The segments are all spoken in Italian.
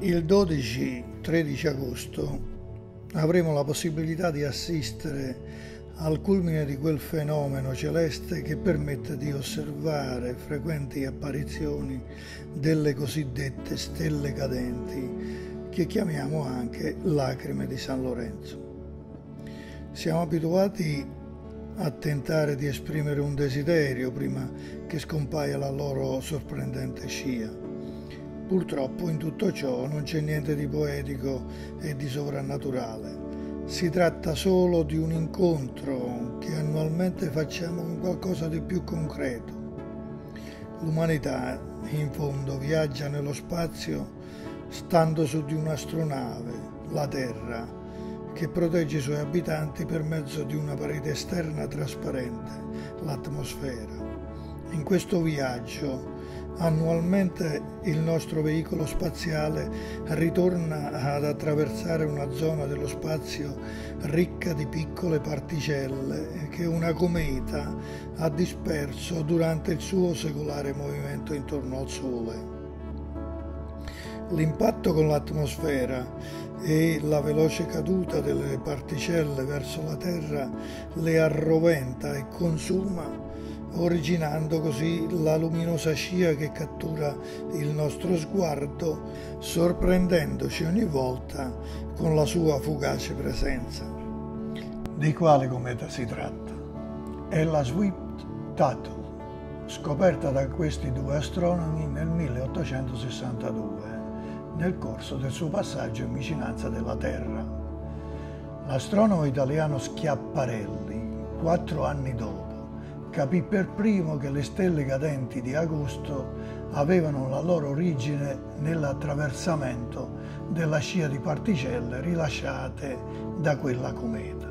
Il 12-13 agosto avremo la possibilità di assistere al culmine di quel fenomeno celeste che permette di osservare frequenti apparizioni delle cosiddette stelle cadenti, che chiamiamo anche lacrime di San Lorenzo. Siamo abituati a tentare di esprimere un desiderio prima che scompaia la loro sorprendente scia. Purtroppo in tutto ciò non c'è niente di poetico e di sovrannaturale. Si tratta solo di un incontro che annualmente facciamo con qualcosa di più concreto. L'umanità, in fondo, viaggia nello spazio stando su di un'astronave, la Terra, che protegge i suoi abitanti per mezzo di una parete esterna trasparente, l'atmosfera. In questo viaggio, annualmente il nostro veicolo spaziale ritorna ad attraversare una zona dello spazio ricca di piccole particelle che una cometa ha disperso durante il suo secolare movimento intorno al Sole. L'impatto con l'atmosfera e la veloce caduta delle particelle verso la Terra le arroventa e consuma, originando così la luminosa scia che cattura il nostro sguardo, sorprendendoci ogni volta con la sua fugace presenza. Di quale cometa si tratta? È la Swift-Tuttle, scoperta da questi due astronomi nel 1862, nel corso del suo passaggio in vicinanza della Terra. L'astronomo italiano Schiaparelli, 4 anni dopo, capì per primo che le stelle cadenti di agosto avevano la loro origine nell'attraversamento della scia di particelle rilasciate da quella cometa.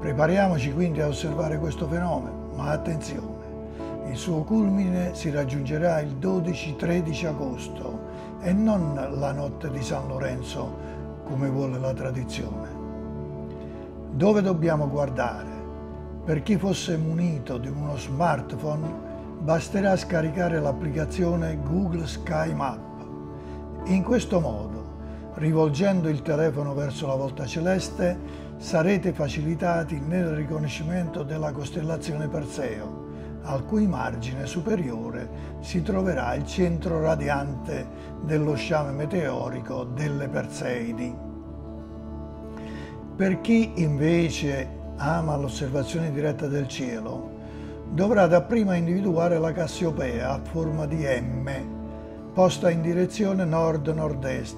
Prepariamoci quindi a osservare questo fenomeno, ma attenzione, il suo culmine si raggiungerà il 12-13 agosto e non la notte di San Lorenzo, come vuole la tradizione. Dove dobbiamo guardare? Per chi fosse munito di uno smartphone basterà scaricare l'applicazione Google Sky Map. In questo modo, rivolgendo il telefono verso la volta celeste, sarete facilitati nel riconoscimento della costellazione Perseo, al cui margine superiore si troverà il centro radiante dello sciame meteorico delle Perseidi. Per chi invece ama l'osservazione diretta del cielo, dovrà dapprima individuare la Cassiopea a forma di M, posta in direzione nord-nord-est,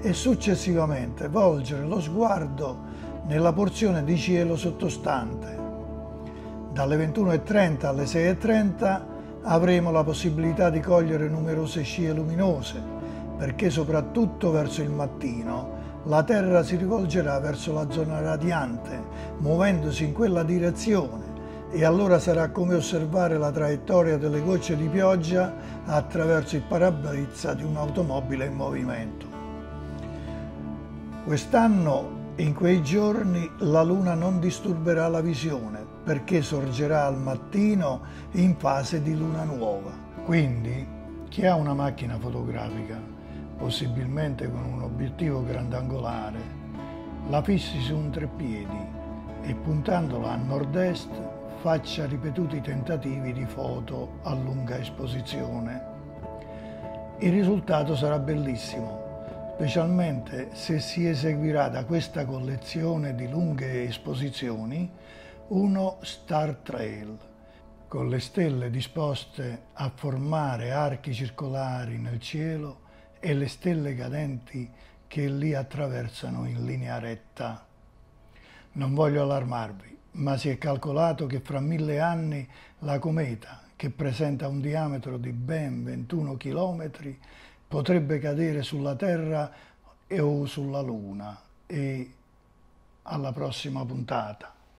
e successivamente volgere lo sguardo nella porzione di cielo sottostante. Dalle 21:30 alle 6:30 avremo la possibilità di cogliere numerose scie luminose, perché soprattutto verso il mattino la Terra si rivolgerà verso la zona radiante, muovendosi in quella direzione, e allora sarà come osservare la traiettoria delle gocce di pioggia attraverso il parabrezza di un'automobile in movimento. Quest'anno, in quei giorni, la Luna non disturberà la visione, perché sorgerà al mattino in fase di luna nuova. Quindi, chi ha una macchina fotografica, possibilmente con un obiettivo grandangolare, la fissi su un treppiedi e, puntandola a nord-est, faccia ripetuti tentativi di foto a lunga esposizione. Il risultato sarà bellissimo, specialmente se si eseguirà da questa collezione di lunghe esposizioni uno star trail, con le stelle disposte a formare archi circolari nel cielo e le stelle cadenti che li attraversano in linea retta. Non voglio allarmarvi, ma si è calcolato che fra 1000 anni la cometa, che presenta un diametro di ben 21 chilometri, potrebbe cadere sulla Terra o sulla Luna. E alla prossima puntata.